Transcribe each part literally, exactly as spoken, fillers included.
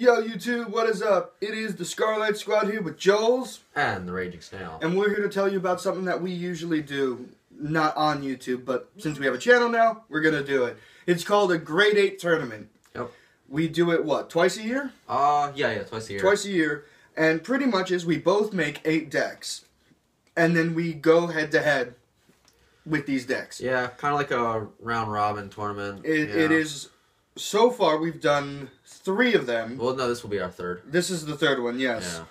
Yo, YouTube, what is up? It is the Scarlight Squad here with Joholz. And the Raging Snail. And we're here to tell you about something that we usually do, not on YouTube, but since we have a channel now, we're going to do it. It's called a Great Eight Tournament. Yep. We do it, what, twice a year? Uh, yeah, yeah, twice a year. Twice a year. And pretty much is we both make eight decks. And then we go head-to-head with these decks. Yeah, kind of like a round-robin tournament. It, yeah. it is... So far, we've done three of them. Well, no, this will be our third. This is the third one, yes. Yeah.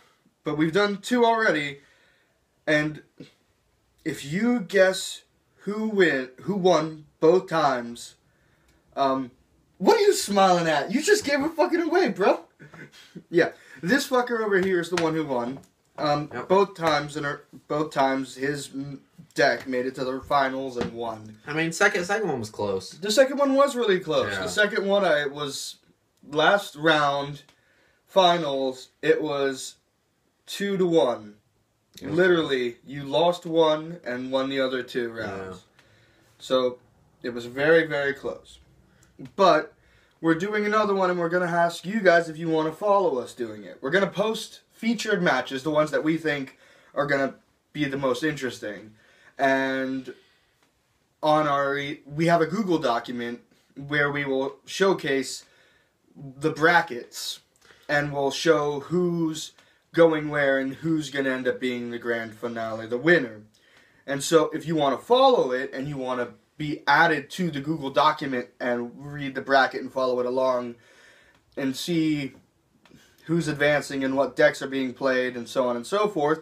But we've done two already, and if you guess who win, who won both times, um, what are you smiling at? You just gave it fucking away, bro. Yeah, this fucker over here is the one who won um, yep. both times, and her, both times his deck made it to the finals and won. I mean, second second one was close. The second one was really close. Yeah. The second one, I, it was last round finals. It was two to one. Yeah. Literally, you lost one and won the other two rounds. Yeah. So it was very very close. But we're doing another one, and we're gonna ask you guys if you want to follow us doing it. We're gonna post featured matches, the ones that we think are gonna be the most interesting. And on our, we have a Google document where we will showcase the brackets and we'll show who's going where and who's going to end up being the grand finale, the winner. And so if you want to follow it and you want to be added to the Google document and read the bracket and follow it along and see who's advancing and what decks are being played and so on and so forth,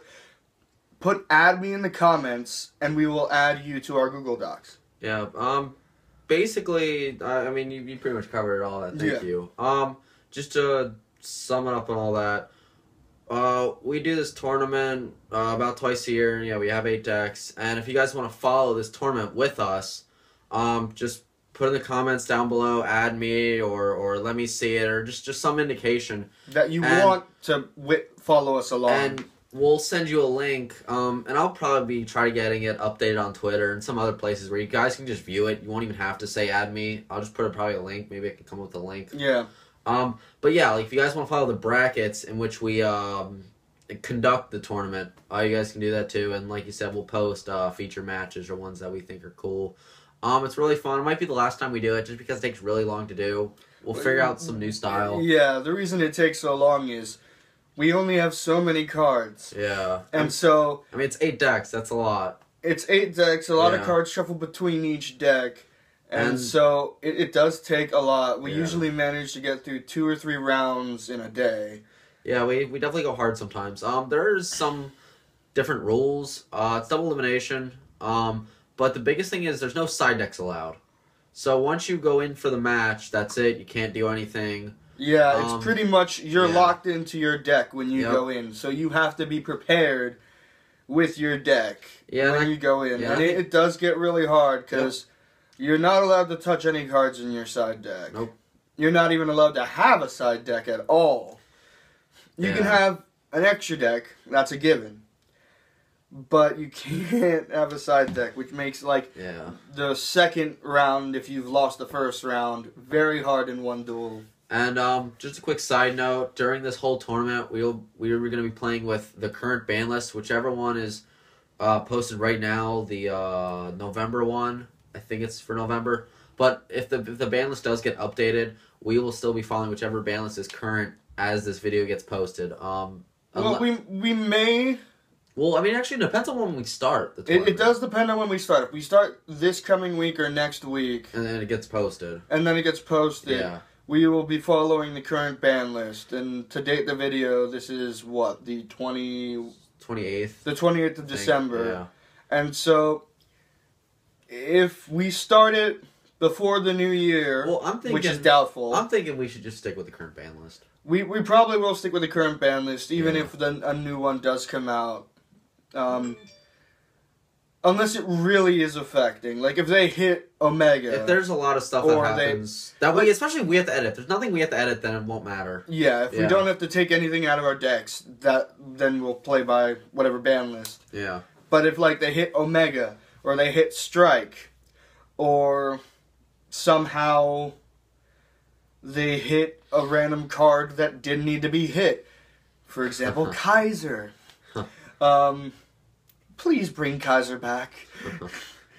Put add me in the comments, and we will add you to our Google Docs. Yeah. Um. Basically, I mean, you, you pretty much covered it all. That. Thank yeah. you. Um. Just to sum it up on all that, uh, we do this tournament uh, about twice a year. Yeah, we have eight decks, and if you guys want to follow this tournament with us, um, just put in the comments down below, add me, or or let me see it, or just just some indication that you and, want to w follow us along. And, we'll send you a link, um, and I'll probably be try getting it updated on Twitter and some other places where you guys can just view it. You won't even have to say add me. I'll just put a, probably a link. Maybe I can come up with a link. Yeah. Um, but yeah, like if you guys want to follow the brackets in which we um, conduct the tournament, uh, you guys can do that too. And like you said, we'll post uh, feature matches or ones that we think are cool. Um, it's really fun. It might be the last time we do it just because it takes really long to do. We'll figure out some new style. Yeah, the reason it takes so long is... we only have so many cards. Yeah. And so... I mean, it's eight decks. That's a lot. It's eight decks. A lot yeah. of cards shuffle between each deck. And, and so it, it does take a lot. We yeah. usually manage to get through two or three rounds in a day. Yeah, we, we definitely go hard sometimes. Um, there's some different rules. Uh, it's double elimination. Um, but the biggest thing is there's no side decks allowed. So once you go in for the match, that's it. You can't do anything. Yeah, it's um, pretty much you're yeah. locked into your deck when you yep. go in, so you have to be prepared with your deck yeah, when I, you go in. Yeah, and it, it does get really hard because yep. you're not allowed to touch any cards in your side deck. Nope. You're not even allowed to have a side deck at all. You yeah. can have an extra deck, that's a given. But you can't have a side deck, which makes like yeah. the second round, if you've lost the first round, very hard in one duel. And um, just a quick side note, during this whole tournament, we'll, we're going to be playing with the current ban list, whichever one is uh, posted right now, the uh, November one. I think it's for November. But if the, if the ban list does get updated, we will still be following whichever ban list is current as this video gets posted. Um, well, we, we may... Well, I mean, actually, it depends on when we start. The it, it does depend on when we start. If we start this coming week or next week... And then it gets posted. And then it gets posted. Yeah. We will be following the current ban list, and to date the video, this is, what, the twenty... twenty-eighth. The twenty-eighth of December. Yeah. And so, if we start it before the new year, well, I'm thinking, which is doubtful... I'm thinking we should just stick with the current ban list. We we probably will stick with the current ban list, even yeah. if the, a new one does come out. Um... Unless it really is affecting. Like, if they hit Omega... If there's a lot of stuff that happens... They, that way, like, especially if we have to edit. If there's nothing we have to edit, then it won't matter. Yeah, if yeah. we don't have to take anything out of our decks, that then we'll play by whatever ban list. Yeah. But if, like, they hit Omega, or they hit Strike, or somehow they hit a random card that didn't need to be hit. For example, Kaiser. Um, please bring Kaiser back.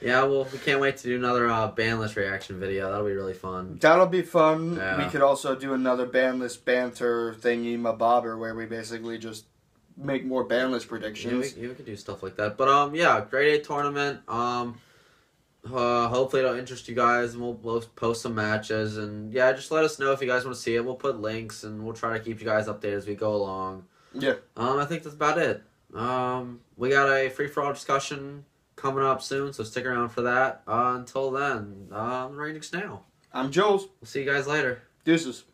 Yeah, well, we can't wait to do another uh, banlist reaction video. That'll be really fun. That'll be fun. Yeah. We could also do another banlist banter thingy mabobber where we basically just make more banlist predictions. Yeah, we, we could do stuff like that. But, um, yeah, Great Eight Tournament. Um, uh, hopefully it'll interest you guys, and we'll post some matches. And, yeah, just let us know if you guys want to see it. We'll put links, and we'll try to keep you guys updated as we go along. Yeah. Um, I think that's about it. Um, we got a free-for-all discussion coming up soon, so stick around for that. Uh, until then, uh, I'm Raging Snail. I'm Joels. We'll see you guys later. Deuces.